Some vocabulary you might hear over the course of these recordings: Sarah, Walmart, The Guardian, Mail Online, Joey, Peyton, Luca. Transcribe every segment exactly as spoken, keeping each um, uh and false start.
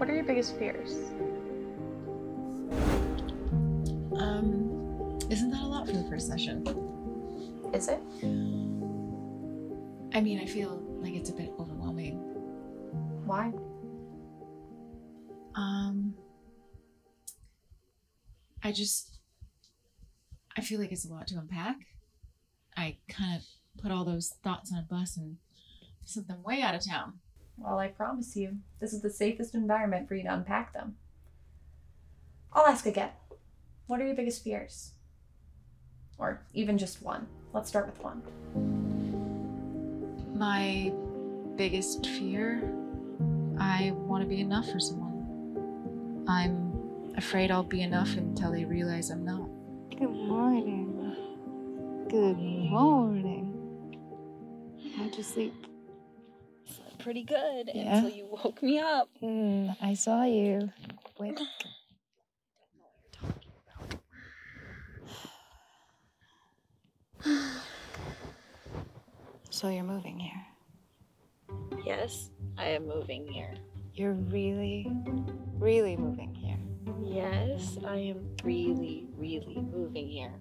What are your biggest fears? Um, isn't that a lot for the first session? Is it? I mean, I feel like it's a bit overwhelming. Why? Um, I just, I feel like it's a lot to unpack. I kind of put all those thoughts on a bus and sent them way out of town. Well, I promise you, this is the safest environment for you to unpack them. I'll ask again. What are your biggest fears? Or even just one. Let's start with one. My biggest fear, I want to be enough for someone. I'm afraid I'll be enough until they realize I'm not. Good morning. Good morning. How'd you sleep? Pretty good, yeah. Until you woke me up. Mm, I saw you. Wait. So you're moving here? Yes, I am moving here. You're really, really moving here? Yes, I am really, really moving here.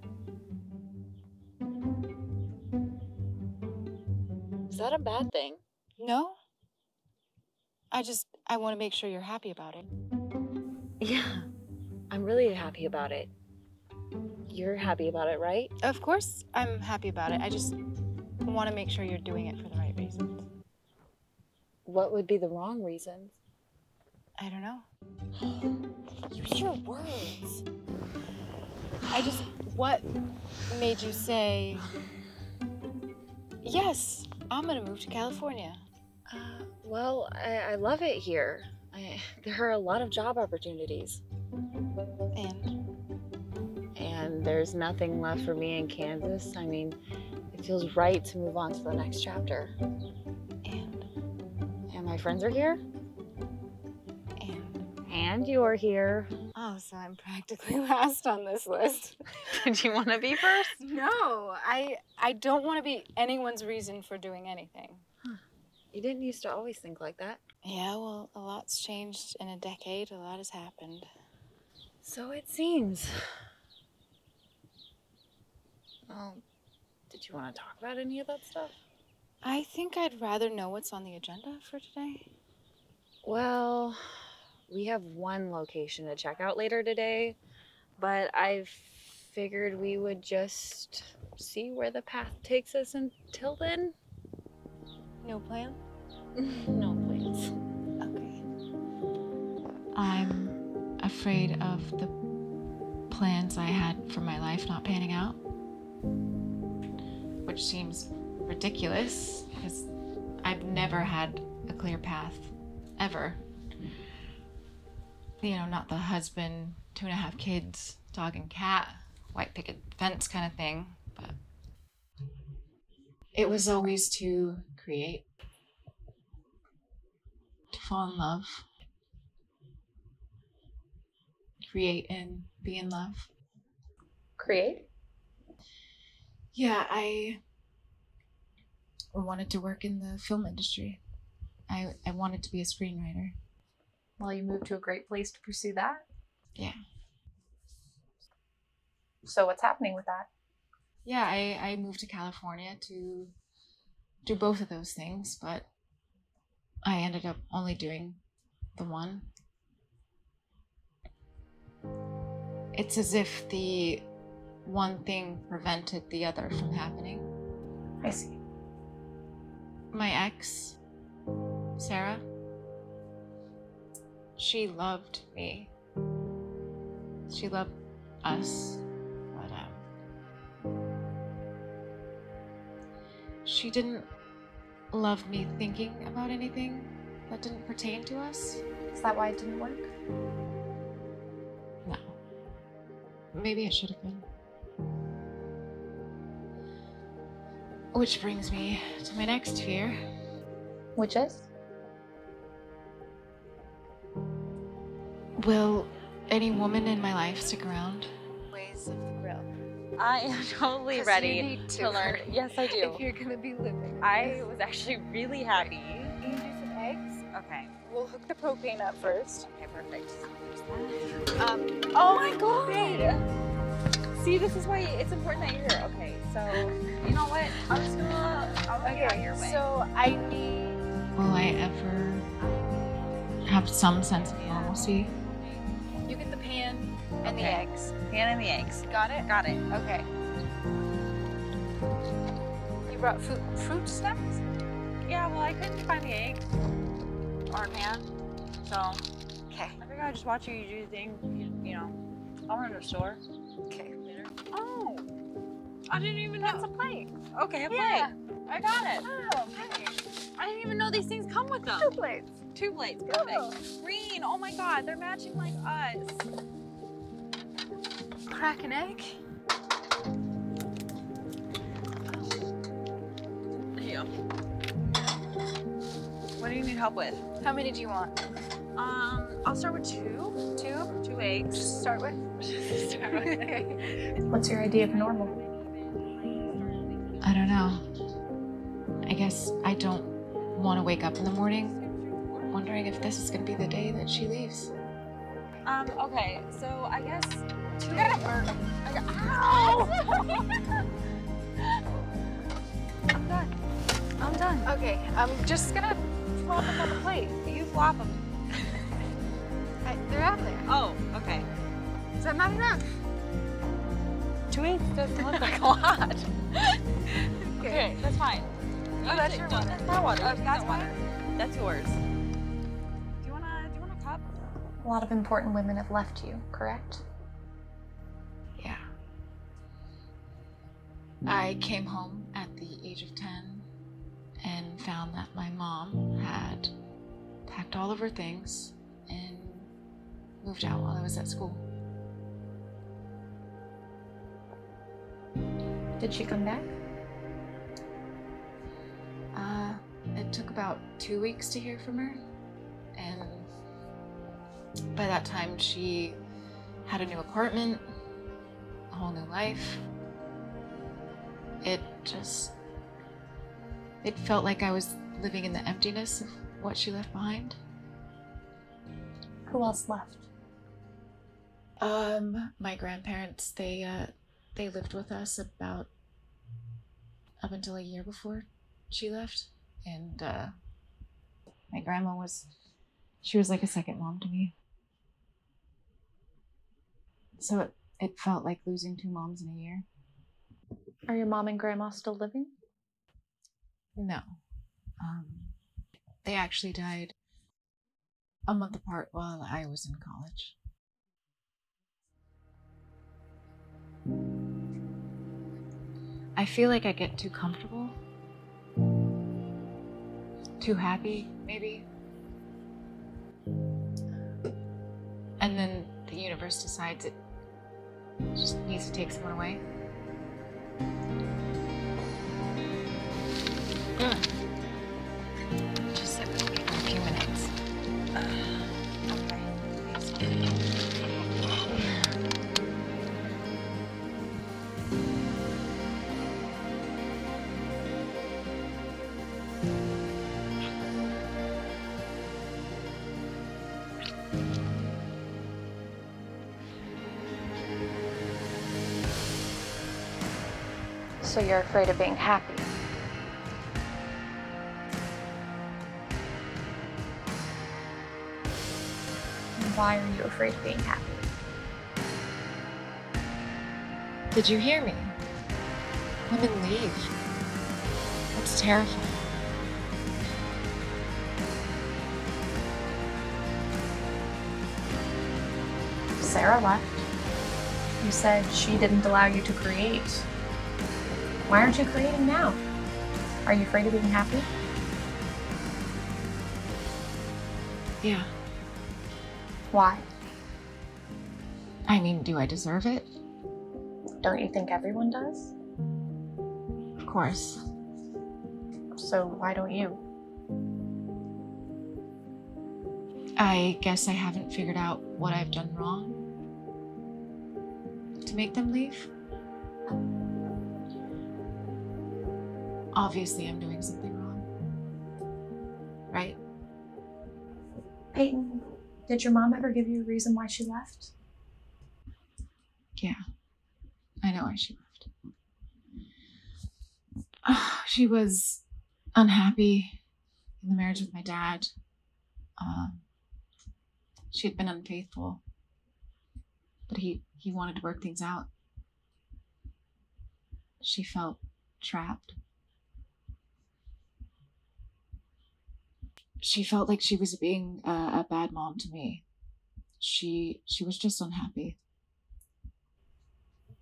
Is that a bad thing? No. I just, I want to make sure you're happy about it. Yeah, I'm really happy about it. You're happy about it, right? Of course I'm happy about it. I just want to make sure you're doing it for the right reasons. What would be the wrong reasons? I don't know. Use your words. I just, what made you say, yes, I'm gonna move to California? Uh, well, I, I love it here. I, there are a lot of job opportunities. And? And there's nothing left for me in Kansas. I mean, it feels right to move on to the next chapter. And? And my friends are here. And? And you are here. Oh, so I'm practically last on this list. Did you want to be first? No, I, I don't want to be anyone's reason for doing anything. You didn't used to always think like that. Yeah, well, a lot's changed in a decade. A lot has happened. So it seems. Well, did you want to talk about any of that stuff? I think I'd rather know what's on the agenda for today. Well, we have one location to check out later today, but I figured we would just see where the path takes us until then. No plan? No plans. Okay. I'm afraid of the plans I had for my life not panning out, which seems ridiculous because I've never had a clear path, ever. You know, not the husband, two and a half kids, dog and cat, white picket fence kind of thing, but it was always to create, to fall in love, create and be in love. Create? Yeah, I wanted to work in the film industry. I, I wanted to be a screenwriter. Well, you moved to a great place to pursue that? Yeah. So what's happening with that? Yeah, I, I moved to California to do both of those things, but I ended up only doing the one. It's as if the one thing prevented the other from happening. I see. My ex, Sarah, she loved me. She loved us. She didn't love me thinking about anything that didn't pertain to us. Is that why it didn't work? No. Maybe it should have been. Which brings me to my next fear. Which is? Will any woman in my life stick around? Ways of the grill. I am totally ready to, to learn. Yes, I do. If you're gonna be living. I was actually really happy. Can you do some eggs? Okay. We'll hook the propane up first. Okay, perfect. Um, oh my God! See, this is why it's important that you're here. Okay, so you know what? I'm just gonna. I'll okay, out your way. So I need. Will I ever have some sense of normalcy? You get the pan and okay. the eggs. Pan and the eggs. Got it. Got it. Okay. You brought fruit, fruit snacks? Yeah, well, I couldn't find the egg or pan, so okay. I figured I'd just watch you, you do your thing, you, you know. I'll run to the store. Okay. Later. Oh, I didn't even know. That's a plate. Okay, a yeah, plate. I got it. Oh, nice. I didn't even know these things come with them. Two plates. Two plates. Perfect. Oh. Green. Oh my God, they're matching like us. Crack an egg. What do you need help with? How many do you want? Um, I'll start with two. Two? Two eggs. Just start with? Just start with. What's your idea of normal? I don't know. I guess I don't want to wake up in the morning wondering if this is going to be the day that she leaves. Um, okay, so I guess two eggs. I got, ow! I'm done. I'm done. Okay, I'm just gonna flop them on the plate. You flop them. I, they're out there. Oh, okay. Is that not enough? Two eggs doesn't look like a lot. okay. okay, that's fine. You oh, that's your water. That's my water. Oh, that's that water. That's yours. Do you wanna? Do you want a cup? A lot of important women have left you, correct? Yeah. I came home at the age of ten. And found that my mom had packed all of her things and moved out while I was at school. Did she come back? Uh, it took about two weeks to hear from her, and by that time she had a new apartment, a whole new life. It just It felt like I was living in the emptiness of what she left behind. Who else left? Um, my grandparents, they, uh, they lived with us about up until a year before she left. And, uh, my grandma was, she was like a second mom to me. So it, it felt like losing two moms in a year. Are your mom and grandma still living? No. Um, they actually died a month apart while I was in college. I feel like I get too comfortable, too happy, maybe. And then the universe decides it just needs to take someone away. Mm. Just sit with me for a few minutes. Uh, okay. So you're afraid of being happy? Why are you afraid of being happy? Did you hear me? Women leave. That's terrifying. Sarah left. You said she didn't allow you to create. Why aren't you creating now? Are you afraid of being happy? Yeah. Why? I mean, do I deserve it? Don't you think everyone does? Of course. So why don't you? I guess I haven't figured out what I've done wrong to make them leave. Obviously, I'm doing something wrong, right? Peyton, did your mom ever give you a reason why she left? Yeah, I know why she left. Oh, she was unhappy in the marriage with my dad. Um, she had been unfaithful, but he, he wanted to work things out. She felt trapped. She felt like she was being a, a bad mom to me. She she was just unhappy.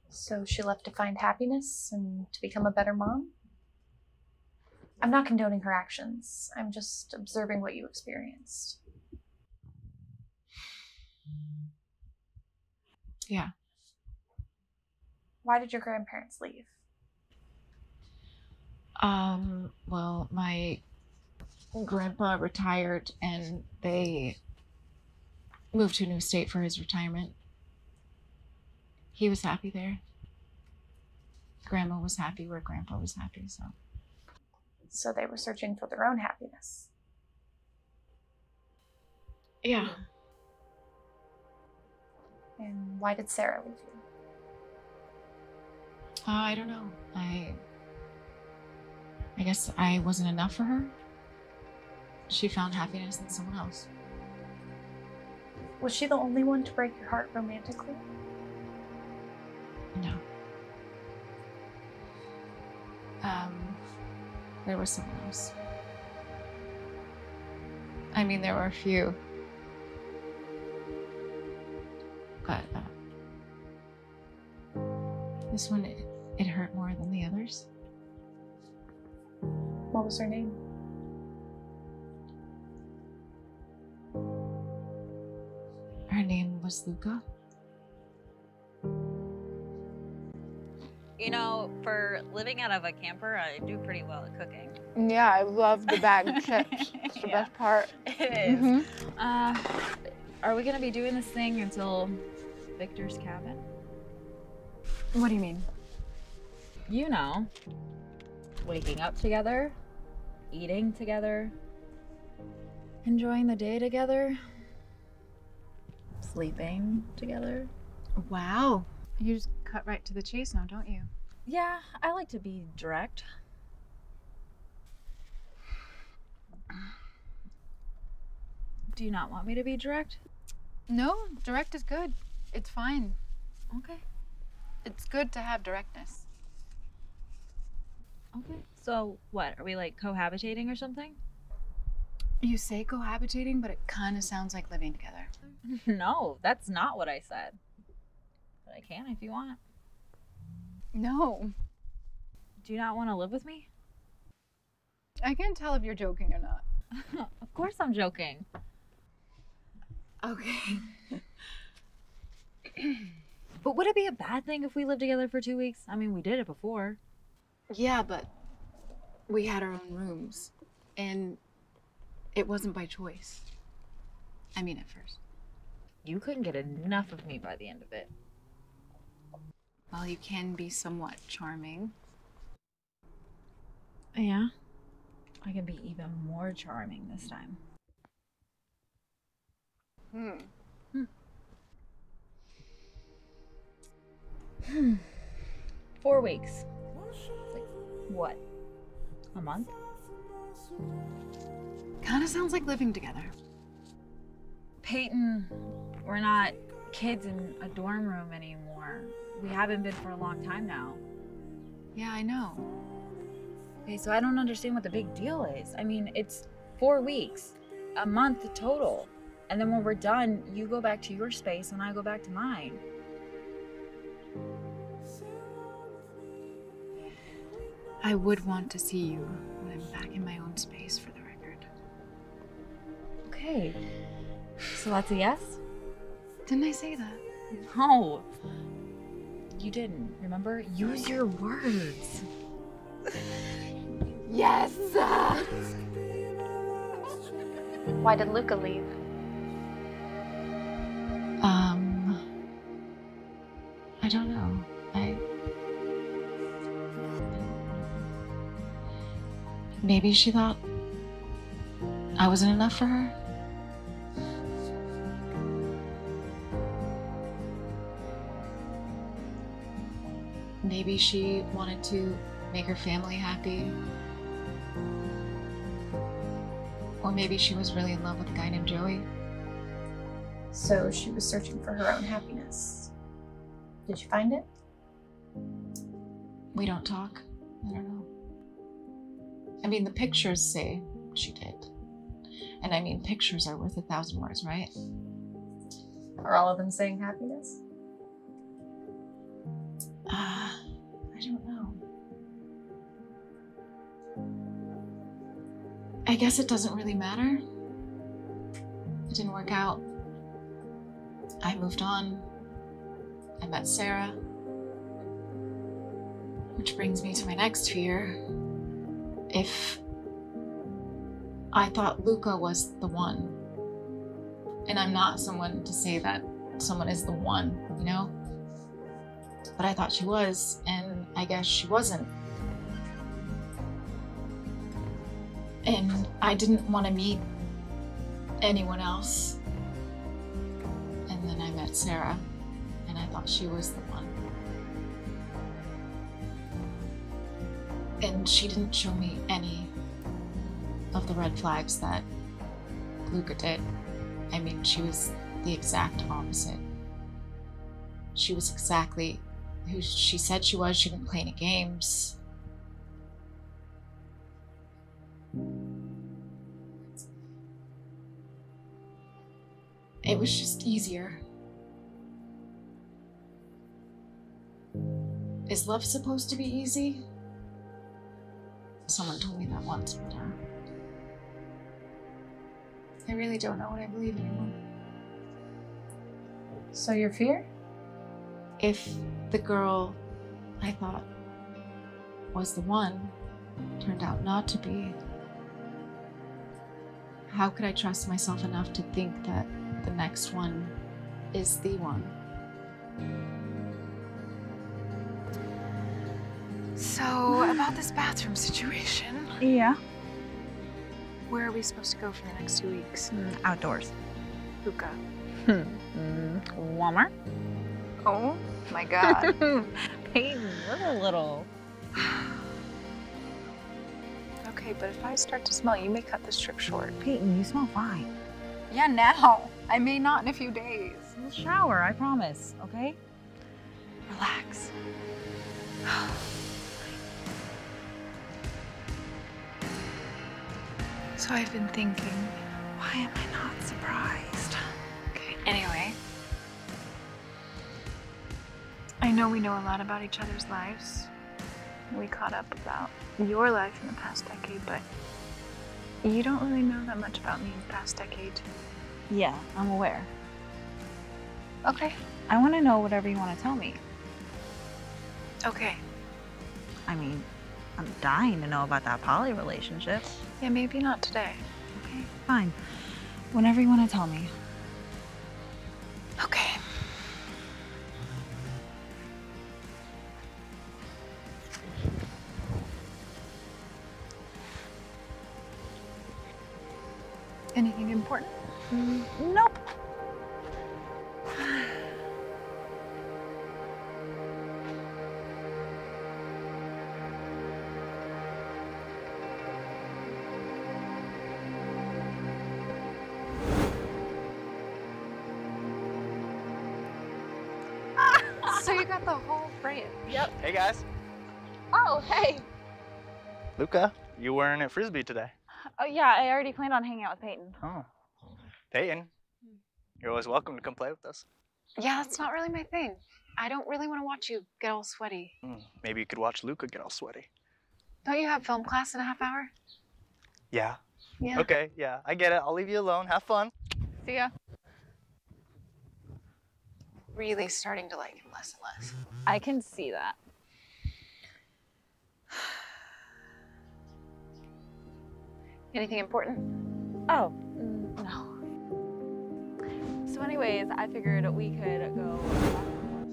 So she left to find happiness and to become a better mom? I'm not condoning her actions. I'm just observing what you experienced. Yeah. Why did your grandparents leave? Um, well, my grandpa retired and they moved to a new state for his retirement. He was happy there. Grandma was happy where grandpa was happy, so. So they were searching for their own happiness. Yeah. And why did Sarah leave you? Uh, I don't know. I, I guess I wasn't enough for her. She found happiness in someone else. Was she the only one to break your heart romantically? No. Um, there was someone else. I mean, there were a few. But uh, this one, it, it hurt more than the others. What was her name? Her name was Luca. You know, for living out of a camper, I do pretty well at cooking. Yeah, I love the bag of chips. It's the yeah. best part. It is. Mm-hmm. uh, are we going to be doing this thing until Victor's cabin? What do you mean? You know, waking up together, eating together, enjoying the day together. Sleeping together. Wow. You just cut right to the chase now, don't you? Yeah, I like to be direct. Do you not want me to be direct? No, direct is good. It's fine. Okay. It's good to have directness. Okay. So what, are we like cohabitating or something? You say cohabitating, but it kind of sounds like living together. No, that's not what I said. But I can if you want. No. Do you not want to live with me? I can't tell if you're joking or not. Of course I'm joking. Okay. But would it be a bad thing if we lived together for two weeks? I mean, we did it before. Yeah, but we had our own rooms. And it wasn't by choice. I mean, at first. You couldn't get enough of me by the end of it. Well, you can be somewhat charming. Yeah. I can be even more charming this time. Hmm. Hmm. Hmm. Four weeks. Like, what? A month? Kind of sounds like living together. Peyton, we're not kids in a dorm room anymore. We haven't been for a long time now. Yeah, I know. Okay, so I don't understand what the big deal is. I mean, it's four weeks, a month total. And then when we're done, you go back to your space and I go back to mine. I would want to see you when I'm back in my own space, for the record. Okay. So that's a yes? Didn't I say that? No. You didn't, remember? Use your words. Yes! Why did Luca leave? Um... I don't know. I... Maybe she thought I wasn't enough for her? Maybe she wanted to make her family happy. Or maybe she was really in love with a guy named Joey. So she was searching for her own happiness. Did you find it? We don't talk. I don't know. I mean, the pictures say she did. And I mean, pictures are worth a thousand words, right? Are all of them saying happiness? Ah, uh, I don't know. I guess it doesn't really matter. It didn't work out. I moved on. I met Sarah. Which brings me to my next fear. If I thought Luca was the one, and I'm not someone to say that someone is the one, you know? But I thought she was, and I guess she wasn't. And I didn't want to meet anyone else. And then I met Sarah, and I thought she was the one. And she didn't show me any of the red flags that Luca did. I mean, she was the exact opposite. She was exactly who she said she was. She didn't play any games. It was just easier. Is love supposed to be easy? Someone told me that once, but uh, I really don't know what I believe anymore. So your fear? If the girl I thought was the one turned out not to be, how could I trust myself enough to think that the next one is the one? So, about this bathroom situation. Yeah. Where are we supposed to go for the next two weeks? Mm, outdoors. Luca. Hmm. Mm, Walmart. Oh my God. Peyton, we're a little. Okay, but if I start to smell, you may cut this trip short. Peyton, you smell fine. Yeah, now. I may not in a few days. We'll shower, I promise, okay? Relax. So I've been thinking, why am I not surprised? Okay, anyway. I know we know a lot about each other's lives. We caught up about your life in the past decade, but you don't really know that much about me in the past decade. Yeah, I'm aware. Okay. I want to know whatever you want to tell me. Okay. I mean, I'm dying to know about that poly relationship. Yeah, maybe not today. Okay, fine. Whenever you want to tell me. Okay. Anything important? Mm, nope. So you got the whole brand. Yep. Hey guys. Oh, hey. Luca, you weren't at Frisbee today. Oh yeah, I already planned on hanging out with Peyton. Oh. Peyton, you're always welcome to come play with us. Yeah, that's not really my thing. I don't really want to watch you get all sweaty. Mm, maybe you could watch Luca get all sweaty. Don't you have film class in a half hour? Yeah. Yeah. Okay, yeah, I get it. I'll leave you alone. Have fun. See ya. Really starting to like him less and less. I can see that. Anything important? Oh, no. So anyways, I figured we could go.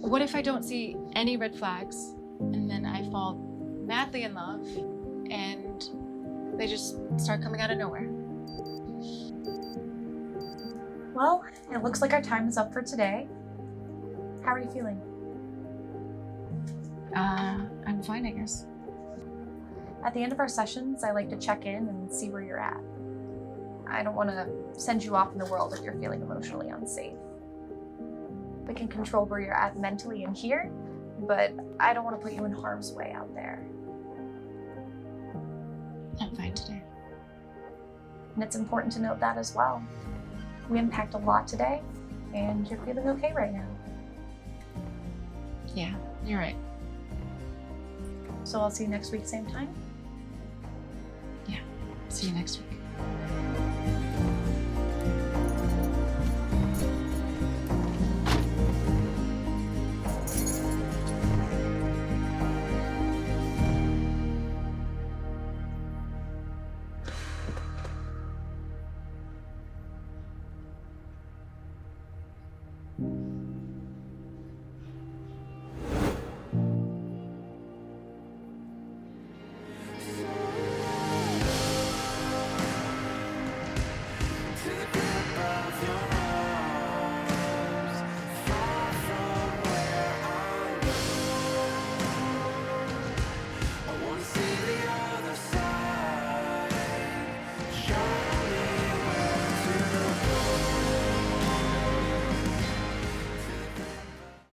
What if I don't see any red flags and then I fall madly in love and they just start coming out of nowhere? Well, it looks like our time is up for today. How are you feeling? uh, I'm fine, I guess. At the end of our sessions, I like to check in and see where you're at. I don't want to send you off in the world if you're feeling emotionally unsafe. We can control where you're at mentally in here, but I don't want to put you in harm's way out there. I'm fine today. And it's important to note that as well. We impact a lot today, and you're feeling okay right now. Yeah, you're right. So I'll see you next week, same time? Yeah, see you next week.